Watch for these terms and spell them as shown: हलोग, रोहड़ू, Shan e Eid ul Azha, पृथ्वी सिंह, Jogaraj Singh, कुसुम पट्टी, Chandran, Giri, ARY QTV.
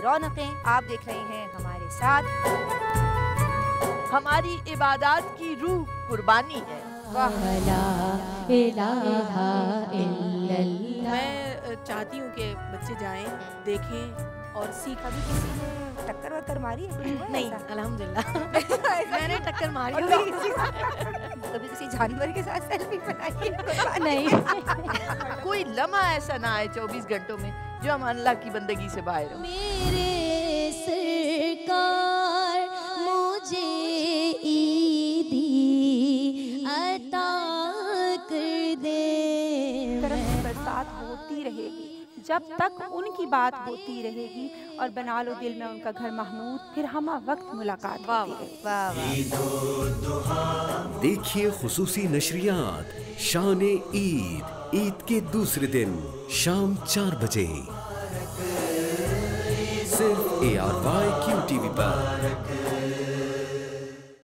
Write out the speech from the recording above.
की रौनकें आप देख रहे हैं हमारे साथ। हमारी इबादत की रूह कुर्बानी है। मैं चाहती हूँ कि बच्चे जाएं, देखें और सीखें। भी किसी ने टक्कर वक्कर मारी है? नहीं, अल्हम्दुलिल्लाह मैंने टक्कर मारी कभी किसी जानवर के साथ सेल्फी बनाई नहीं। कोई लम्हा ऐसा ना आए 24 घंटों में जो हम अल्लाह की बंदगी से बाहर हो। मेरे सरकार मुझे ईदी अता कर दे। बरसात होती रहेगी जब तक उनकी बात होती रहेगी और बना लो दिल में उनका घर महमूद, फिर हमा वक्त मुलाकात होती रहेगी। देखिए खुसूसी नशरियात शान ए ईद, ईद के दूसरे दिन शाम 4 बजे सिर्फ ARY QTV पर।